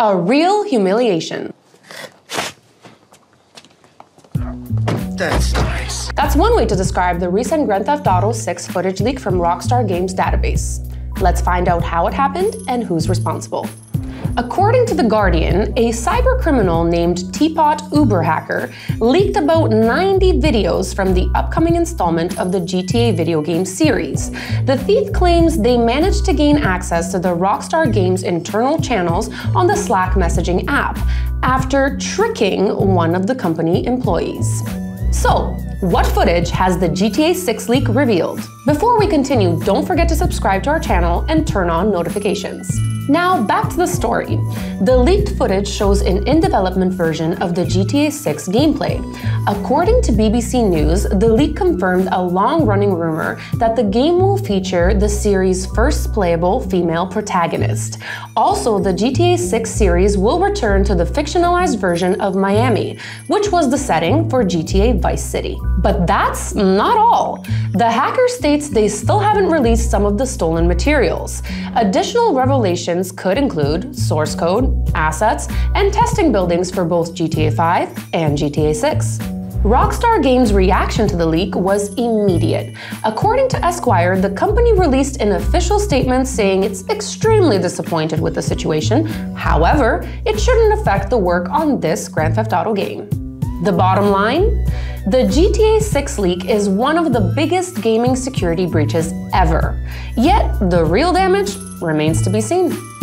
A real humiliation. That's nice. That's one way to describe the recent Grand Theft Auto 6 footage leak from Rockstar Games database. Let's find out how it happened and who's responsible. According to The Guardian, a cybercriminal named Teapot Uberhacker leaked about 90 videos from the upcoming installment of the GTA video game series. The thief claims they managed to gain access to the Rockstar Games internal channels on the Slack messaging app after tricking one of the company employees. So, what footage has the GTA 6 leak revealed? Before we continue, don't forget to subscribe to our channel and turn on notifications. Now back to the story. The leaked footage shows an in-development version of the GTA 6 gameplay. According to BBC News, the leak confirmed a long-running rumor that the game will feature the series' first playable female protagonist. Also, the GTA 6 series will return to the fictionalized version of Miami, which was the setting for GTA Vice City. But that's not all. The hacker states they still haven't released some of the stolen materials. Additional revelations could include source code, assets, and testing buildings for both GTA 5 and GTA 6. Rockstar Games' reaction to the leak was immediate. According to Esquire, the company released an official statement saying it's extremely disappointed with the situation. However, it shouldn't affect the work on this Grand Theft Auto game. The bottom line? The GTA 6 leak is one of the biggest gaming security breaches ever. Yet, the real damage remains to be seen.